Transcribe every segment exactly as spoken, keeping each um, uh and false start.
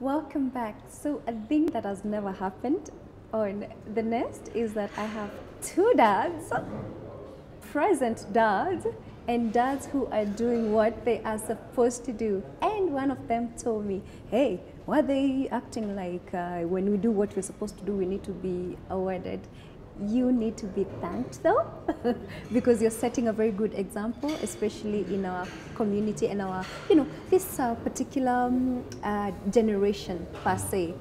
Welcome back. So a thing that has never happened on The Nest is that I have two dads, present dads, and dads who are doing what they are supposed to do. And one of them told me, hey, why are they acting like uh, when we do what we're supposed to do, we need to be awarded? You need to be thanked though, because you're setting a very good example, especially in our community and our, you know, this uh, particular um, uh, generation per se.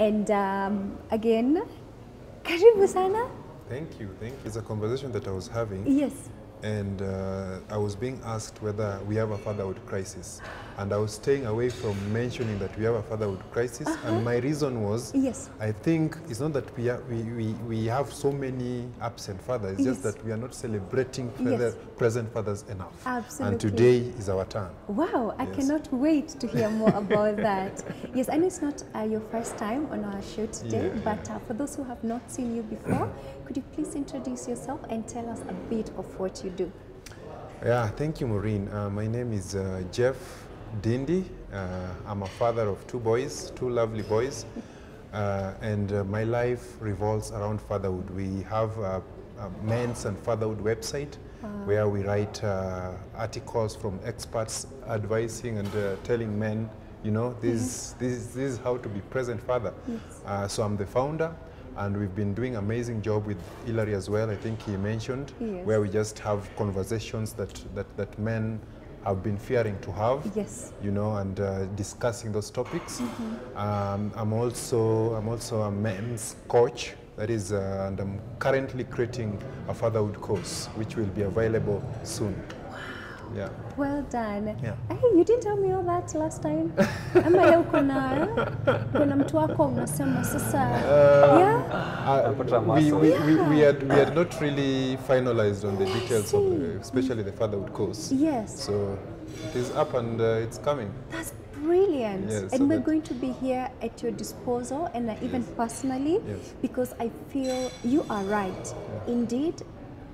And um, again, karibu sana. Thank you, thank you. It's a conversation that I was having. Yes. And uh, I was being asked whether we have a fatherhood crisis. And I was staying away from mentioning that we have a fatherhood crisis. Uh-huh. And my reason was, yes, I think it's not that we, ha we, we, we have so many absent fathers, it's yes. just that we are not celebrating yes. present fathers enough. Absolutely. And today is our turn. Wow, I yes. cannot wait to hear more about that. Yes, I know it's not uh, your first time on our show today, yeah, but uh, for those who have not seen you before, could you please introduce yourself and tell us a bit of what you do? Yeah, thank you, Maureen. Uh, my name is uh, Jeff Dindi. Uh, I'm a father of two boys, two lovely boys, uh, and uh, my life revolves around fatherhood. We have a, a men's and fatherhood website uh, where we write uh, articles from experts advising and uh, telling men, you know, this, mm-hmm. this, this is how to be present father. Yes. Uh, so I'm the founder. And we've been doing an amazing job with Hillary as well, I think he mentioned, yes. where we just have conversations that, that, that men have been fearing to have, yes. you know, and uh, discussing those topics. Mm-hmm. um, I'm, also, I'm also a men's coach, that is, uh, and I'm currently creating a fatherhood course, which will be available soon. Yeah. Well done. Yeah. Hey, you didn't tell me all that last time. Ama leo kuna kuna mtu wako unasema sasa. Yeah. We we we had we had not really finalized on the details of the, especially the fatherhood course. Yes. So it is up and uh, it's coming. That's brilliant. Yes, and so we're going to be here at your disposal and uh, even yes. personally yes. because I feel you are right. Yeah. Indeed,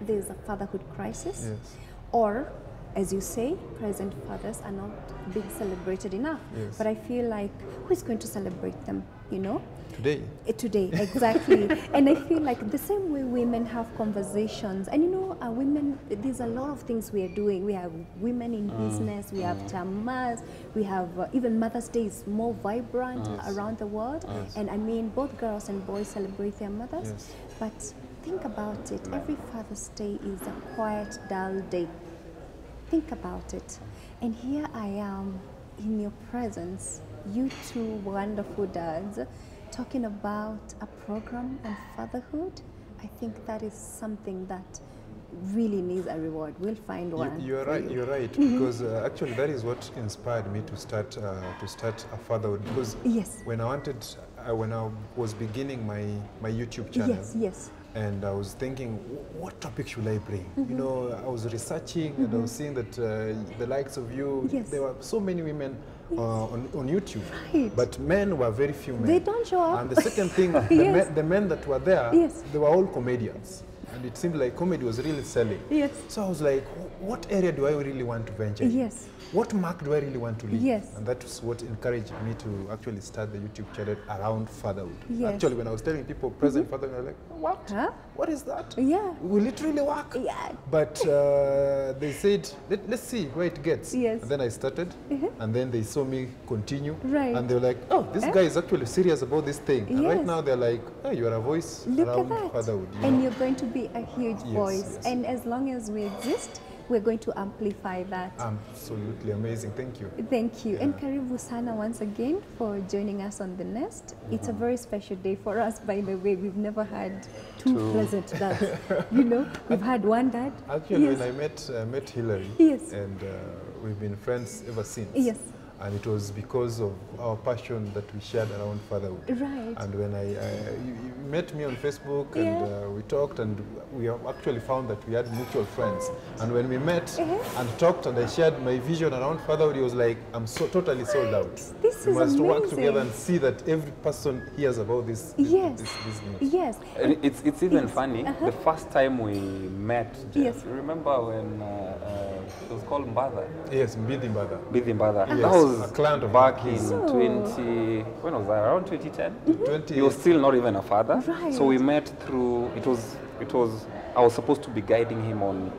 there is a fatherhood crisis, yes. or as you say, present fathers are not being celebrated enough. Yes. But I feel like, who is going to celebrate them, you know? Today. Uh, today, exactly. And I feel like the same way women have conversations. And you know, uh, women, there's a lot of things we are doing. We have women in mm. business, we have chamas, we have uh, even Mother's Day is more vibrant yes. around the world. Yes. And I mean, both girls and boys celebrate their mothers. Yes. But think about it, every Father's Day is a quiet, dull day. Think about it. And here I am in your presence, you two wonderful dads, talking about a program on fatherhood. I think that is something that really needs a reward. We'll find one. You, you're right, you. you're right, because uh, actually that is what inspired me to start uh, to start a fatherhood. Because yes. when I wanted, uh, when I was beginning my, my YouTube channel, yes, yes. and I was thinking, what topic should I bring? Mm-hmm. You know, I was researching mm-hmm. and I was seeing that uh, the likes of you, yes. there were so many women yes. uh, on, on YouTube, right. but men were very few men. They don't show up. And the second thing, yes. the, men, the men that were there, yes. they were all comedians. And it seemed like comedy was really selling. Yes. So I was like, what area do I really want to venture in? Yes. What mark do I really want to leave? Yes. And that was what encouraged me to actually start the YouTube channel around fatherhood. Yes. Actually, when I was telling people present mm-hmm. fatherhood, I was like, what? Huh? What is that? Yeah. Will it really work? Yeah. But uh, they said, Let, let's see where it gets. Yes. And then I started, mm-hmm. and then they saw me continue. Right. And they were like, oh, this eh? guy is actually serious about this thing. And yes. right now they're like, oh, you are a voice Look around at that. fatherhood. You and know? You're going to be a huge yes, voice. Yes. And as long as we exist, we're going to amplify that. Absolutely amazing. Thank you. Thank you. Yeah. And karibu sana once again for joining us on The Nest. Mm-hmm. It's a very special day for us, by the way. We've never had two, two. present dads. You know, we've had one dad. Actually, yes. when I met, uh, met Hillary, yes. and uh, we've been friends ever since. Yes. And it was because of our passion that we shared around fatherhood. Right. And when I, I you, you met me on Facebook yeah. and uh, we talked, and we have actually found that we had mutual friends. And when we met uh-huh. and talked, and I shared my vision around fatherhood, he was like, "I'm so totally sold out. This we is must amazing. work together and see that every person hears about this." this yes. This, this, this yes. And it's it's even it's, funny. Uh-huh. The first time we met, Jeff, yes. remember when uh, uh, it was called Mbatha? Yes, Mbidimbada. Mbidimbada. Yes. Wales. A client of back in so. twenty, when was that? Around twenty ten. Mm-hmm. He was still not even a father. Right. So we met through. It was. It was. I was supposed to be guiding him on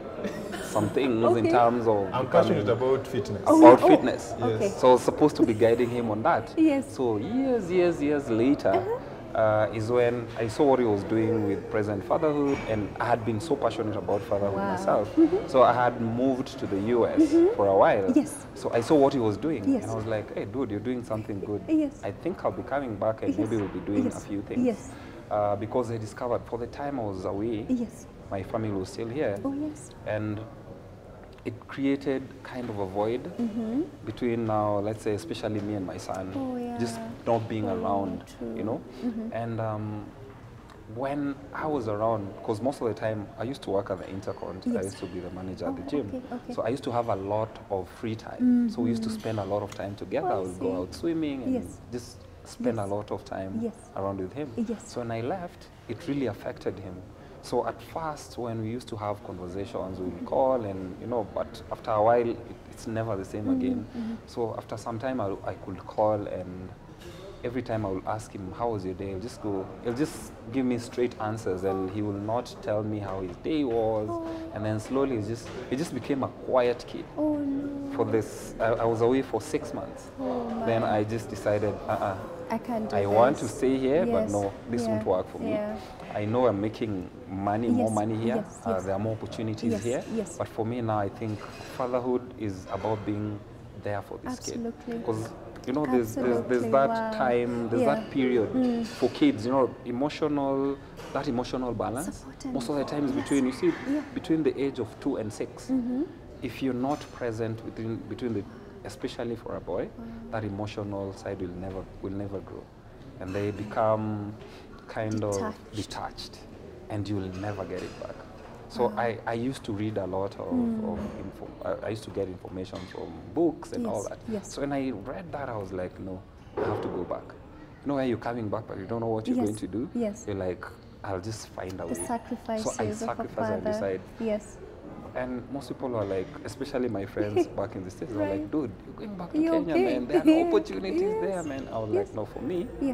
some things okay. in terms of. I'm passionate about fitness. Oh, about oh, fitness. Yes. Okay. So I was supposed to be guiding him on that. Yes. So years, years, years later. Uh-huh. Uh, is when I saw what he was doing with Present Fatherhood, and I had been so passionate about fatherhood wow. myself. Mm-hmm. So I had moved to the U S mm-hmm. for a while. Yes. So I saw what he was doing, yes. and I was like, hey, dude, you're doing something good. Yes. I think I'll be coming back, and yes. maybe we'll be doing yes. a few things. Yes. Uh, because I discovered for the time I was away, yes. my family was still here. Oh, yes. And it created kind of a void mm-hmm. between now, let's say, especially me and my son, oh, yeah. just not being oh, around, true. You know. Mm-hmm. And um, when I was around, because most of the time I used to work at the Intercont, yes. I used to be the manager oh, at the gym, okay, okay. so I used to have a lot of free time. Mm-hmm. So we used to spend a lot of time together. Oh, I would go out swimming and yes. just spend yes. a lot of time yes. around with him. Yes. So when I left, it really affected him. So at first, when we used to have conversations, we'd call and, you know, but after a while, it, it's never the same mm-hmm, again. Mm-hmm. So after some time, I, I could call, and every time I would ask him, how was your day? He'll just go, he'll just give me straight answers, and he will not tell me how his day was. Oh. And then slowly, he just, he just became a quiet kid. Oh, no. For this, I, I was away for six months. Oh, my. Then I just decided, uh-uh. I can't do I this. want to stay here, yes. but no, this yeah. won't work for yeah. me. I know I'm making money, yes. more money here. Yes. Uh, yes. There are more opportunities yes. here. Yes. But for me now, I think fatherhood is about being there for this Absolutely. kid. Because, you know, there's, there's, there's that wow. time, there's yeah. that period mm. for kids, you know, emotional, that emotional balance. Most of the time is between, you see, yeah. between the age of two and six. Mm-hmm. If you're not present within, between the especially for a boy, mm. that emotional side will never will never grow, and they become kind detached. of detached, and you'll never get it back. So mm. I, I used to read a lot of, mm. of info. I, I used to get information from books and yes. all that. Yes. So when I read that, I was like, no, I have to go back. You know, where you're coming back, but you don't know what you're yes. going to do. Yes. You're like, I'll just find a the way. Sacrifices so I sacrifice and decide. Yes. And most people are like, especially my friends back in the States, right. were like, dude, you're going back to you Kenya, okay? man. There are no opportunities yes. there, man. I was yes. like, no, for me, yeah.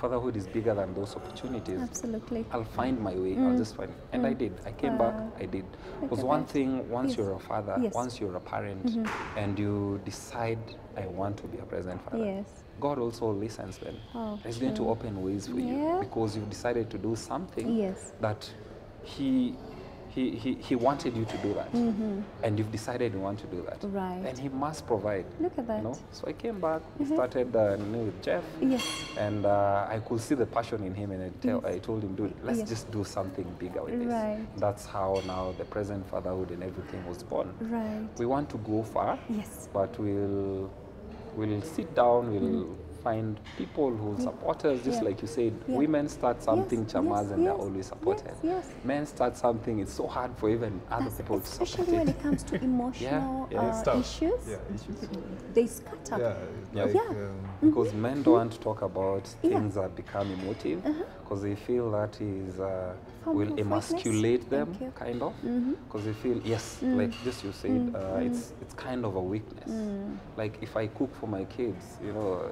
fatherhood is bigger than those opportunities. Absolutely. I'll find my way. Mm. I'll just find it. And mm. I did. I came wow. back. I did. Because one that. thing, once yes. you're a father, yes. once you're a parent, mm-hmm. and you decide, I want to be a present father, yes. God also listens, man. Oh, He's true. going to open ways for yeah. you because you've decided to do something yes. that He... He, he, he wanted you to do that, mm-hmm. and you've decided you want to do that. Right. And he must provide. Look at that. You know? So I came back, mm-hmm. started uh, with Jeff, yes. and uh, I could see the passion in him, and I, tell, yes. I told him, dude, let's yes. just do something bigger with this. Right. That's how now the present fatherhood and everything was born. Right. We want to go far, yes. but we'll, we'll sit down, we'll... Mm. find people who support us, just yeah. like you said, yeah. women start something, yes, Chamaz, yes, and yes, they're always supported. Yes, yes. Men start something, it's so hard for even other That's people to support it. Especially when it comes to emotional yeah, yeah. Uh, issues, yeah, issues, they scatter. Yeah, like, yeah. Um, because mm-hmm. men don't want to talk about things yeah. that become emotive, because uh-huh. they feel that is uh, will emasculate them, kind of, because mm-hmm. they feel, yes, mm. like just you said, mm. Uh, mm. it's it's kind of a weakness. Mm. Like if I cook for my kids, you know,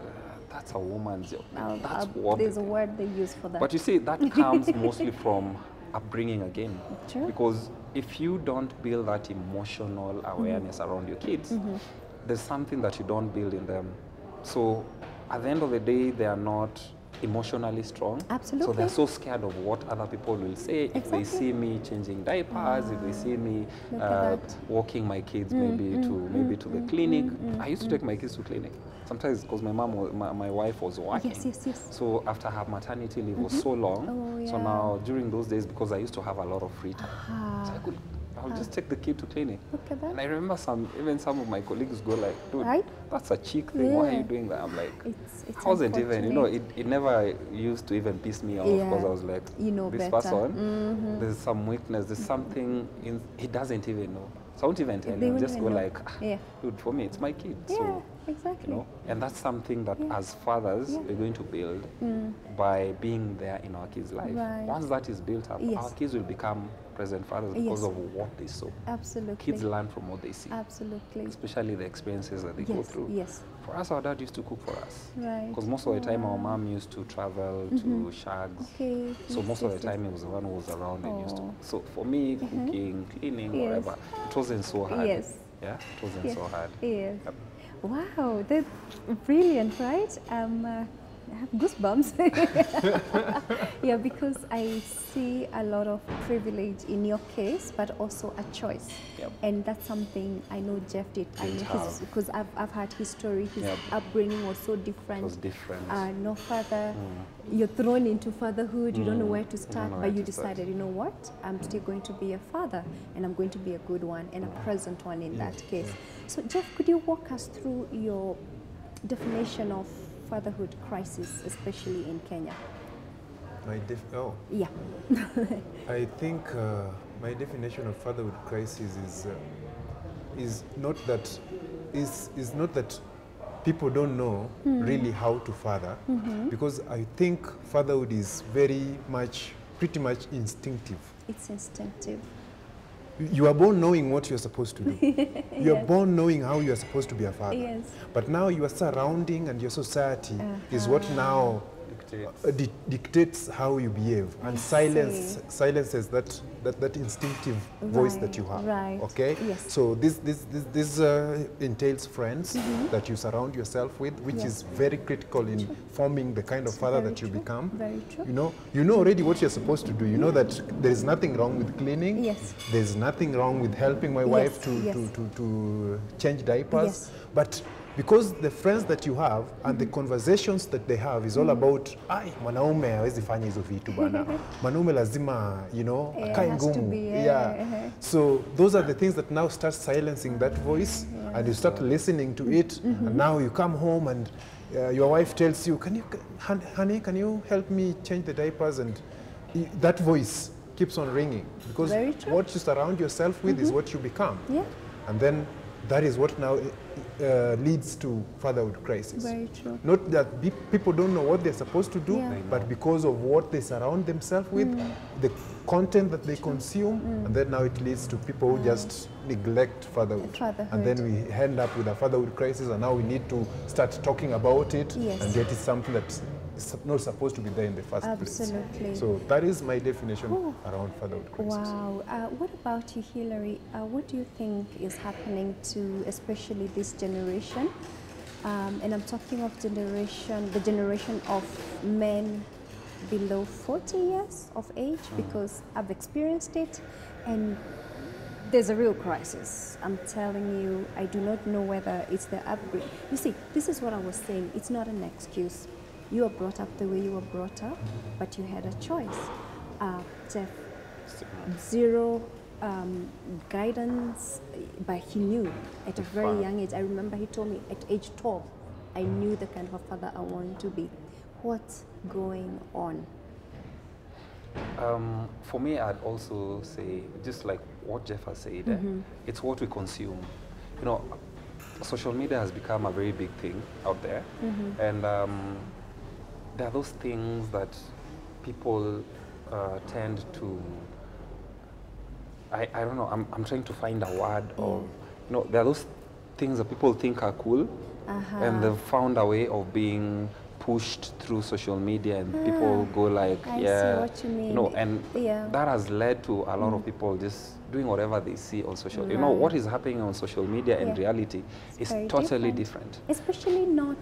that's a woman's job. Now, that's uh, what there's a word they use for that. But you see, that comes mostly from upbringing again. True. Because if you don't build that emotional awareness mm-hmm. around your kids, mm-hmm. there's something that you don't build in them. So at the end of the day, they are not emotionally strong. Absolutely. So they're so scared of what other people will say. Exactly. If they see me changing diapers, ah, if they see me uh, walking my kids mm, maybe mm, to maybe mm, to the mm, clinic. Mm, I used to mm. take my kids to clinic sometimes because my mom, my, my wife was working. Yes, yes, yes. So after her maternity leave mm-hmm. was so long, oh, yeah. so now during those days, because I used to have a lot of free time, ah. so I could. I'll ah. just take the kid to clinic. Okay, and I remember some, even some of my colleagues go like, dude, right? that's a chick thing. Yeah. Why are you doing that? I'm like, it's, it's I wasn't even, you know, it, it never used to even piss me off yeah. because I was like, you know this better. person, mm-hmm. there's some weakness, there's something in, he doesn't even know. So I won't even tell they him. Just go know. like, ah, yeah. dude, for me, it's my kid. Yeah. So Exactly. You know? And that's something that yeah. as fathers yeah. we're going to build mm. by being there in our kids' life. Right. Once that is built up, yes. our kids will become present fathers yes. because of what they saw. Absolutely. Kids learn from what they see. Absolutely. Especially the experiences that they yes. go through. Yes. For us, our dad used to cook for us. Right. Because most of the time, wow. our mom used to travel to mm-hmm. shags. Okay. So yes, most yes, of the time, yes. it was the one who was around oh. and used to. So for me, mm-hmm. cooking, cleaning, yes. whatever, it wasn't so hard. Yes. Yeah. It wasn't yes. so hard. Yes. Yep. Wow, that's brilliant, right? Um, uh, I have goosebumps. Yeah, because I see a lot of privilege in your case, but also a choice. Yep. And that's something I know Jeff did. Because I've, I've had his story, his yep. upbringing was so different. It was different. Uh, no father, mm. you're thrown into fatherhood, you mm. don't know where to start, you but you decided, start. you know what? I'm still going to be a father, and I'm going to be a good one, and a present one in yeah. that case. Yeah. So Jeff, could you walk us through your definition of fatherhood crisis, especially in Kenya? My def oh. Yeah. I think uh, my definition of fatherhood crisis is uh, is not that is is not that people don't know mm. really how to father, mm-hmm. because I think fatherhood is very much, pretty much instinctive. It's instinctive. You are born knowing what you're supposed to do. You're yes. born knowing how you're supposed to be a father. Yes. But now your surrounding and your society uh-huh. is what now dictates, uh, di dictates how you behave, and silence, silences that, that, that instinctive right. voice that you have. Right. Okay? Yes. So this, this, this, this uh, entails friends mm-hmm. that you surround yourself with, which yes. is very critical in true. forming the kind of father very that you true. become. Very true. You know, you know already what you're supposed to do. You know that there is nothing wrong with cleaning. Yes. There's nothing wrong with helping my yes. wife to, yes. to, to, to change diapers. Yes. But because the friends that you have and mm. the conversations that they have is all mm. about ai mwanaume hawezi fanya hizo vitu bana mwanaume lazima you know yeah, akae ngumu yeah, yeah. Uh-huh. So those are the things that now start silencing that voice yeah. and you start listening to it mm-hmm. and now you come home and uh, your wife tells you, can you honey can you help me change the diapers, and that voice keeps on ringing because what you surround yourself with mm-hmm. is what you become. Yeah. And then that is what now uh, leads to fatherhood crisis. Very true. Not that people don't know what they're supposed to do, yeah. but because of what they surround themselves with, mm. the content that they true. consume, mm. and then now it leads to people who just neglect fatherhood. fatherhood. And then we end up with a fatherhood crisis, and now we need to start talking about it, yes. and that is something that's not supposed to be there in the first Absolutely. place. So that is my definition oh. around fatherhood crisis. Wow. Uh, what about you, Hillary? Uh, what do you think is happening to especially this generation? Um, and I'm talking of generation, the generation of men below forty years of age, mm. because I've experienced it, and there's a real crisis. I'm telling you, I do not know whether it's the upgrade. You see, this is what I was saying. It's not an excuse. You were brought up the way you were brought up, but you had a choice. Uh, Jeff, zero um, guidance, but he knew at a very young age. I remember he told me at age twelve, I knew the kind of father I wanted to be. What's going on? Um, for me, I'd also say, just like what Jeff has said, mm-hmm. it's what we consume. You know, social media has become a very big thing out there, mm-hmm. and um, there are those things that people uh, tend to, I, I don't know, I'm, I'm trying to find a word mm. of, you know, there are those things that people think are cool, uh-huh. and they've found a way of being pushed through social media, and ah, people go like, I yeah, see what you mean. You know, and yeah. that has led to a lot mm. of people just doing whatever they see on social media. Right. You know, what is happening on social media yeah. in reality it's is totally different. different. Especially not,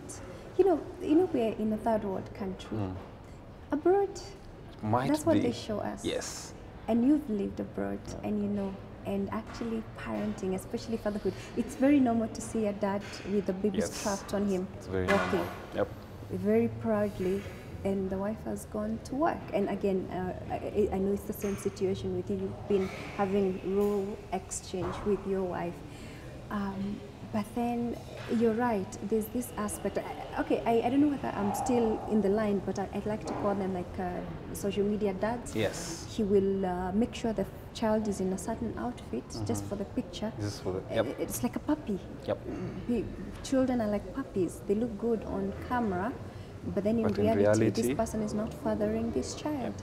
you know, you know, we're in a third world country. Mm. Abroad, Might that's be. what they show us. Yes. And you've lived abroad, yeah. and you know, and actually parenting, especially fatherhood, it's very normal to see a dad with a baby yes. strapped on him it's very walking. Normal. Yep. Very proudly, and the wife has gone to work. And again, uh, I, I know it's the same situation with you. You've been having role exchange with your wife. Um, but then you're right, there's this aspect. I, okay, I, I don't know whether I'm still in the line, but I, I'd like to call them like uh, social media dads. Yes. He will uh, make sure the child is in a certain outfit, mm-hmm. just for the picture. Just for the, yep. It's like a puppy. Yep. He, children are like puppies. They look good on camera, but then in, but reality, in reality, this person is not fathering this child.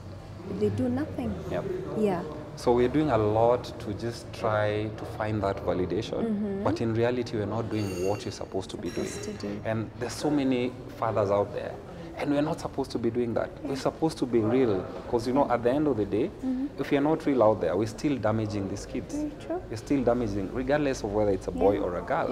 Yep. They do nothing. Yep. Yeah. So we're doing a lot to just try to find that validation, mm-hmm. but in reality, we're not doing what you're supposed to be doing. To do. And there's so many fathers out there. And we're not supposed to be doing that. We're supposed to be real. Because, you know, at the end of the day, mm-hmm. if you're not real out there, we're still damaging these kids. Very true. You're still damaging, regardless of whether it's a boy yeah. or a girl.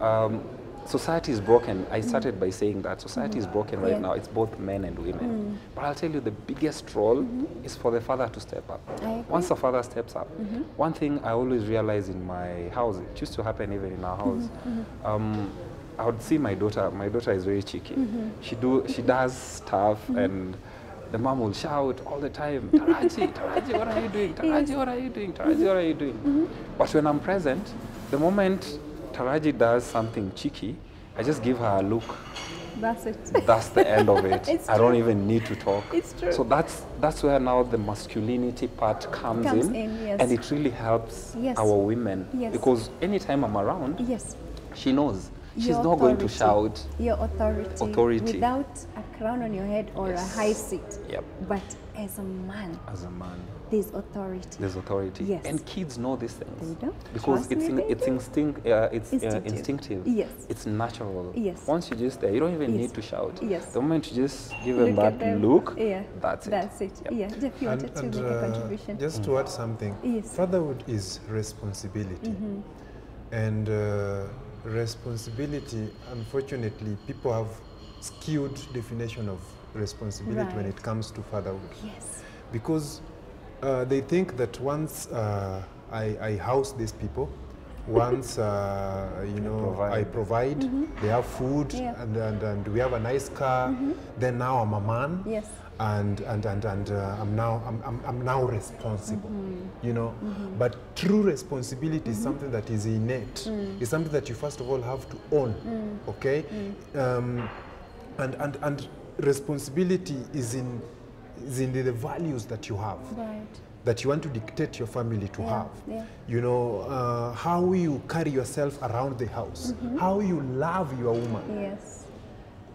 Yeah. Um, society is broken. I started mm-hmm. by saying that. Society mm-hmm. is broken right yeah. now. It's both men and women. Mm-hmm. But I'll tell you, the biggest role mm-hmm. is for the father to step up. Once the father steps up, mm-hmm. one thing I always realize in my house, it used to happen even in our house, mm-hmm. um, I would see my daughter. My daughter is very cheeky. Mm-hmm. She do, she does stuff, mm-hmm. and the mom will shout all the time, Taraji, Taraji, what are you doing? Taraji, yes. what are you doing? Taraji, mm-hmm. what are you doing? Mm-hmm. But when I'm present, the moment Taraji does something cheeky, I just give her a look. That's it. That's the end of it. I don't even need to talk. It's true. So that's that's where now the masculinity part comes, comes in, in yes. and it really helps yes. our women yes. because anytime I'm around, yes. she knows. She's your not authority. Going to shout. Your authority. Authority. Without a crown on your head or yes. a high seat. Yep. But as a man. As a man. There's authority. There's authority. Yes. And kids know these things. They don't. Because it's, in, it's, instinct, uh, it's instinctive. Uh, instinctive. Yes. It's natural. Yes. Once you're just there, you don't even yes. need to shout. Yes. The moment you just give them look that them. Look, yeah. that's it. That's it. Yep. Yeah. Jeff, you and, wanted and to make uh, a contribution. Just mm. to add something. Yes. Fatherhood is responsibility. Mm-hmm. And... Uh, responsibility, unfortunately, people have skewed definition of responsibility right. when it comes to fatherhood. Yes. Because uh, they think that once uh, I, I house these people, once uh, you know provide. I provide, mm-hmm. they have food yeah. and, and, and we have a nice car, mm-hmm. then now I'm a man. Yes. And and and and uh, I'm now I'm, I'm I'm now responsible, mm-hmm. you know. Mm-hmm. But true responsibility mm-hmm. is something that is innate. Mm. It's something that you first of all have to own, mm. okay? Mm. Um, and and and responsibility is in is in the, the values that you have, right. that you want to dictate your family to yeah. have. Yeah. You know uh, how you carry yourself around the house, mm-hmm. how you love your woman. Yes.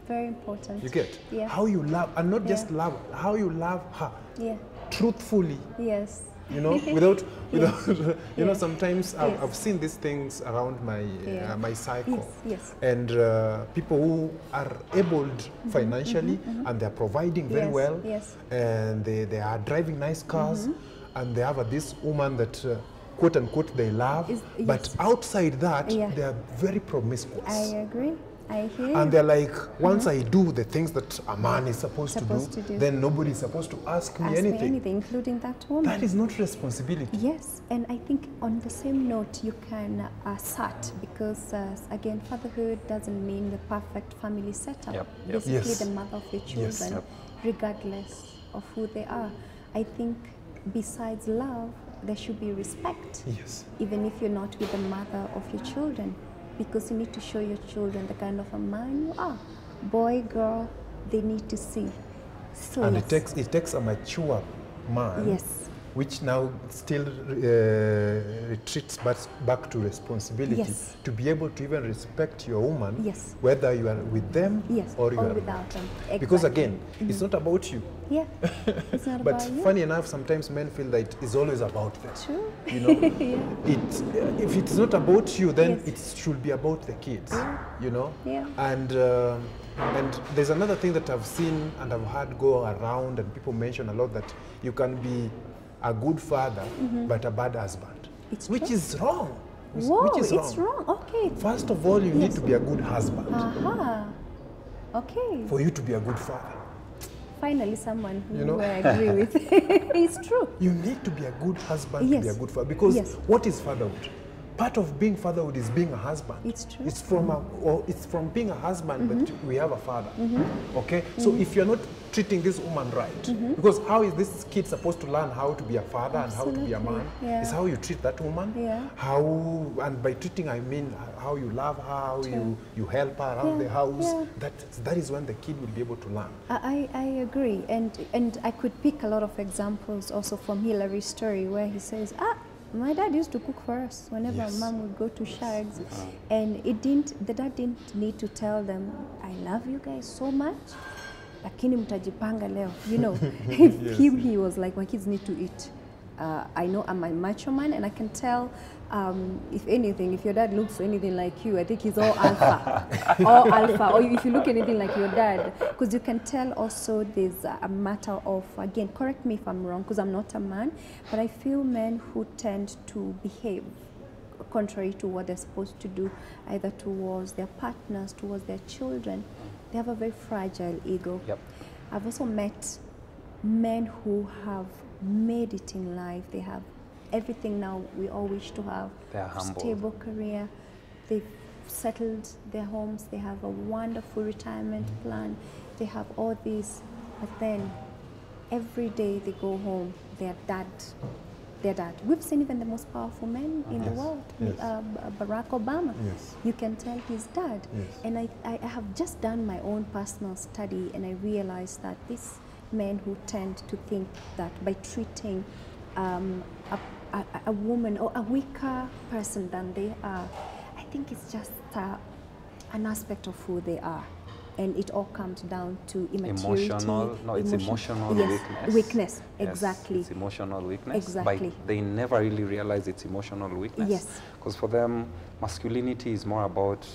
Very important. You get yeah. how you love, and not yeah. just love, how you love her. Yeah. Truthfully. Yes. You know, without, without. Yes. you yeah. know, sometimes I've, yes. I've seen these things around my yeah. uh, my cycle. Yes. Yes. And uh, people who are abled mm-hmm. financially, mm-hmm. and they are providing very yes. well. Yes. And they they are driving nice cars, mm-hmm. and they have uh, this woman that. Uh, quote unquote they love, Is, yes. but outside that yeah. they are very promiscuous. I agree. I hear. And they're like, once mm-hmm. I do the things that a man is supposed, supposed to, do, to do, then nobody is supposed to ask me ask anything. Me anything, including that woman. That is not responsibility. Yes, and I think on the same note, you can assert, because uh, again, fatherhood doesn't mean the perfect family setup. Yep. Yep. Basically, yes. the mother of your children, yes. yep. regardless of who they are. I think besides love, there should be respect, yes. even if you're not with the mother of your children. Because you need to show your children the kind of a man you are. Boy, girl, they need to see. So and yes. it takes it takes a mature man, yes. which now still uh, retreats back, back to responsibility, yes. to be able to even respect your woman, yes. whether you are with them yes. or you or are without them. Exactly. Because again, mm-hmm. it's not about you. Yeah, it's not but about you. But funny enough, sometimes men feel that it is always about them. True. You know, yeah. it, if it's not about you, then yes. it should be about the kids, yeah. you know? Yeah. And, uh, and there's another thing that I've seen and I've heard go around, and people mention a lot, that you can be a good father, mm-hmm. but a bad husband, it's which true. Is wrong. Whoa, which is wrong. It's wrong, okay. First of all, you yes. need to be a good husband. Aha, okay. For you to be a good father. Finally, someone who you know? I agree with. It's true. You need to be a good husband yes. to be a good father. Because yes. what is fatherhood? part of being fatherhood is being a husband. It's true. It's from mm-hmm. a, or it's from being a husband, mm-hmm. but we have a father. Mm-hmm. Okay. Mm-hmm. So if you're not treating this woman right, mm-hmm. because how is this kid supposed to learn how to be a father Absolutely. And how to be a man? Yeah. It's how you treat that woman. Yeah. How, and by treating I mean how you love her, how true. you you help her around yeah. the house. Yeah. That that is when the kid will be able to learn. I I agree, and and I could pick a lot of examples also from Hillary's story where he says, ah. My dad used to cook for us whenever yes. mom would go to shags, yes. and it didn't. The dad didn't need to tell them, "I love you guys so much." Lakini mtajipanga leo, you know. yes. Him, he was like, "My kids need to eat." Uh, I know I'm a macho man, and I can tell. Um, if anything, if your dad looks anything like you, I think he's all alpha, all alpha. Or if you look anything like your dad, because you can tell also there's a matter of, again, correct me if I'm wrong, because I'm not a man, but I feel men who tend to behave contrary to what they're supposed to do, either towards their partners, towards their children, they have a very fragile ego. Yep. I've also met men who have made it in life. They have everything now we all wish to have. They're humble. Stable career. They've settled their homes. They have a wonderful retirement plan. They have all these. But then every day they go home, their dad, their dad. We've seen even the most powerful men in yes. the world, yes. uh, Barack Obama. Yes. You can tell his dad. Yes. And I, I have just done my own personal study and I realized that these men who tend to think that by treating um, a A, a woman or a weaker person than they are, I think it's just uh, an aspect of who they are, and it all comes down to immaturity. Emotional, no, it's emotion. emotional yes. weakness. Weakness, yes, exactly. It's emotional weakness. Exactly. But they never really realize it's emotional weakness. Yes. Because for them, masculinity is more about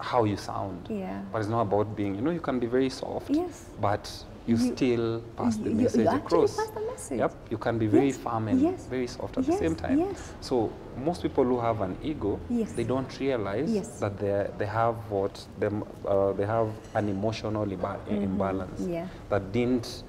how you sound. Yeah. But it's not about being. You know, you can be very soft. Yes. But You, you still pass the you, message you across. Pass the message. Yep, you can be very yes. firm and yes. very soft at yes. the same time. Yes. So most people who have an ego, yes. they don't realize yes. that they they have what them uh, they have an emotional imba mm-hmm. imbalance yeah. that didn't.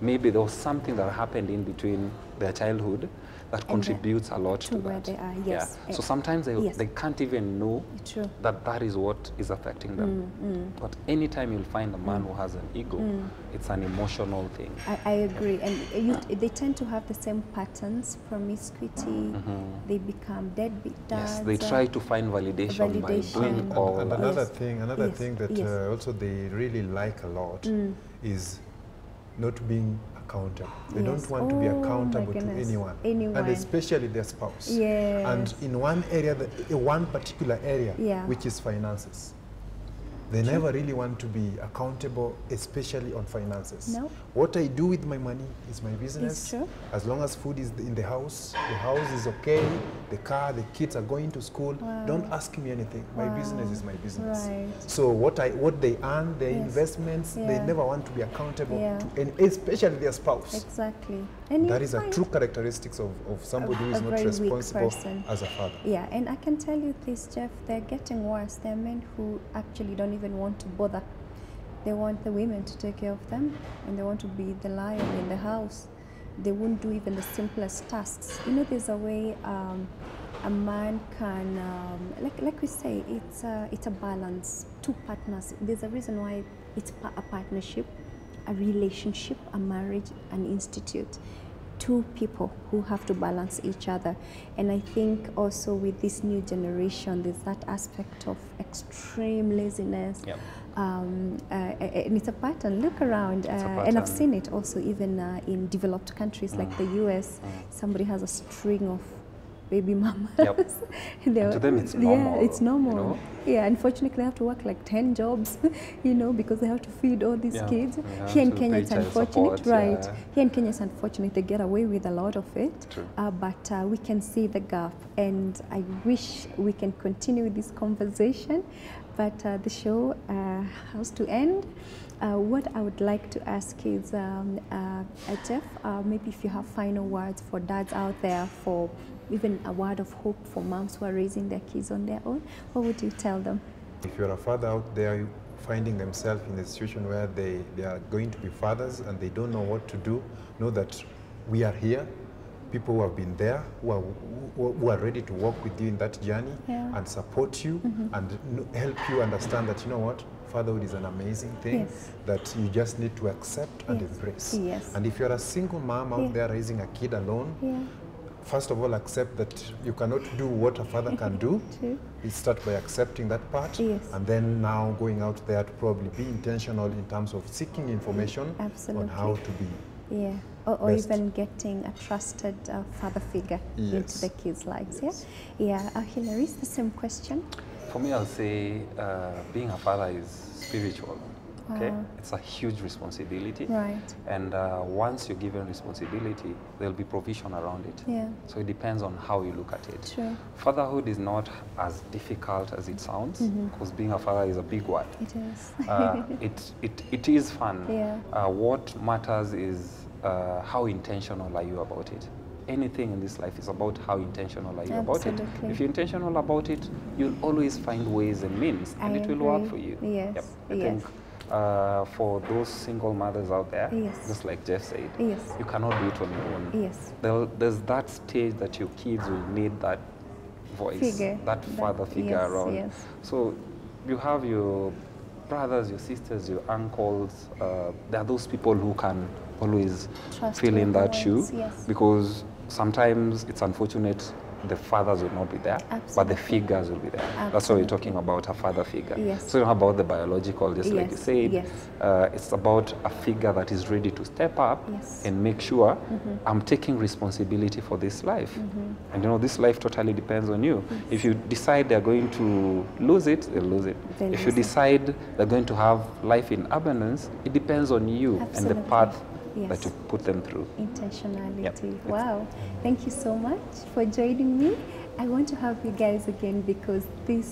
Maybe there was something that happened in between their childhood that and contributes a lot to, to where that. They are, yes. Yeah. So sometimes they, yes. they can't even know True. that that is what is affecting them. Mm, mm. But anytime you'll find a man mm. who has an ego, mm. it's an emotional thing. I, I agree. Yeah. And you, they tend to have the same patterns, promiscuity, mm-hmm. they become deadbeat dads. Yes, they try to find validation, validation. by doing all and, and another yes. thing, another yes. thing that yes. uh, also they really like a lot mm. is not being accountable. They yes. don't want oh, to be accountable to anyone, anyone, and especially their spouse. Yes. And in one area, the, one particular area, yeah. which is finances. They True. never really want to be accountable, especially on finances. No. What I do with my money is my business. As long as food is in the house, the house is okay, the car, the kids are going to school. Wow. Don't ask me anything. Wow. My business is my business. Right. So what I what they earn, their yes. investments, yeah. they never want to be accountable yeah. to, and especially their spouse. Exactly. And that is a true characteristics of, of somebody who is not responsible as a father. Yeah, and I can tell you this, Jeff, they're getting worse. There are men who actually don't even want to bother. They want the women to take care of them, and they want to be the lion in the house. They won't do even the simplest tasks. You know, there's a way um, a man can, um, like like we say, it's a, it's a balance. Two partners. There's a reason why it's a partnership, a relationship, a marriage, an institute. Two people who have to balance each other. And I think also with this new generation, there's that aspect of extreme laziness. Yep. Um, uh, and it's a pattern. Look around. Uh, pattern. And I've seen it also even uh, in developed countries mm. like the U S. Mm. Somebody has a string of baby mamas. Yep. and and to them it's normal. Yeah, it's normal. You know? Yeah, unfortunately they have to work like ten jobs, you know, because they have to feed all these yeah. kids. Yeah, here in Kenya it's unfortunate, support, right. Yeah. Here in Kenya it's unfortunate, they get away with a lot of it. True. Uh, but uh, we can see the gap, and I wish we can continue this conversation, but uh, the show uh, has to end. Uh, what I would like to ask is, um, uh, Jeff, uh, maybe if you have final words for dads out there, for even a word of hope for moms who are raising their kids on their own, what would you tell them? If you're a father out there finding themselves in a situation where they, they are going to be fathers and they don't know what to do, know that we are here. people who have been there, who are, who are ready to walk with you in that journey, yeah, and support you, mm-hmm, and help you understand that, you know what, fatherhood is an amazing thing, yes, that you just need to accept and, yes, embrace. Yes. And if you're a single mom out, yeah, there raising a kid alone, yeah, first of all, accept that you cannot do what a father can do. True. You start by accepting that part, yes, and then now going out there to probably be intentional in terms of seeking information, absolutely, on how to be. Yeah, or, or even getting a trusted uh, father figure, yes, into the kids' lives. Yes. Yeah, yeah. Uh, Hillary, the same question. For me, I'll say uh, being a father is spiritual. Okay, wow, it's a huge responsibility, right? And uh, once you're given responsibility, there'll be provision around it. Yeah. So it depends on how you look at it. Sure. Fatherhood is not as difficult as it sounds, because mm-hmm, being a father is a big word. It is. uh, it it it is fun. Yeah. Uh, what matters is uh, how intentional are you about it. Anything in this life is about how intentional are you, absolutely, about it. If you're intentional about it, you'll always find ways and means, and I it will agree. work for you. Yes. Yep. I yes. think Uh, for those single mothers out there, yes, just like Jeff said, yes, you cannot do it on your own. Yes. There, there's that stage that your kids will need that voice, figure, that father that, figure, yes, around. Yes. So you have your brothers, your sisters, your uncles. Uh, there are those people who can always trust fill in that shoe, yes, because sometimes it's unfortunate the fathers will not be there, absolutely, but the figures will be there. Absolutely. That's what we're talking about, a father figure. Yes. So it's not about the biological, just yes, like you said. Yes. Uh, it's about a figure that is ready to step up, yes, and make sure, mm-hmm, I'm taking responsibility for this life. Mm-hmm. And you know, this life totally depends on you. Yes. If you decide they're going to lose it, they'll lose it. They'll if lose you decide it. they're going to have life in abundance, it depends on you, absolutely, and the path, yes, that you put them through. Intentionality. Yep. Wow. Thank you so much for joining me. I want to have you guys again because this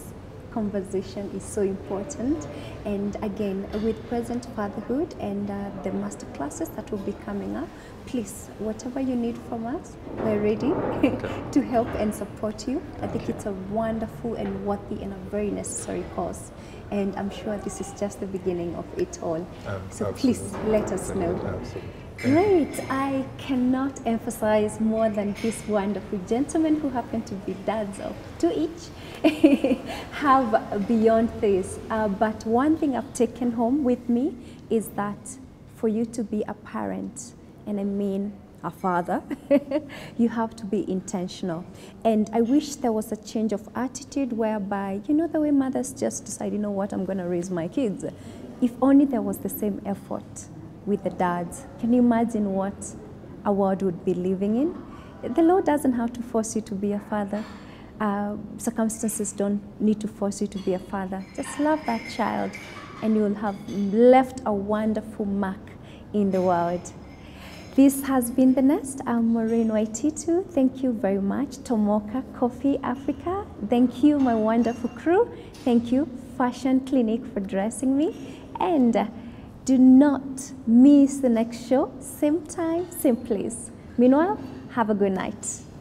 conversation is so important. And again, with Present Fatherhood and uh, the masterclasses that will be coming up, please, whatever you need from us, we're ready to help and support you. I think it's a wonderful and worthy and a very necessary cause. And I'm sure this is just the beginning of it all. Um, so absolutely. please let us know. Absolutely. Great. I cannot emphasize more than these wonderful gentlemen who happen to be dads of two each have beyond this. Uh, but one thing I've taken home with me is that for you to be a parent, and I mean a father, you have to be intentional. And I wish there was a change of attitude whereby, you know, the way mothers just decide, you know what, I'm going to raise my kids. If only there was the same effort with the dads. Can you imagine what a world would be living in? The law doesn't have to force you to be a father. Uh, circumstances don't need to force you to be a father. Just love that child and you'll have left a wonderful mark in the world. This has been The Nest. I'm Maureen Waititu. Thank you very much, Tomoka Coffee Africa. Thank you, my wonderful crew. Thank you, Fashion Clinic, for dressing me. And uh, do not miss the next show, same time, same place. Meanwhile, have a good night.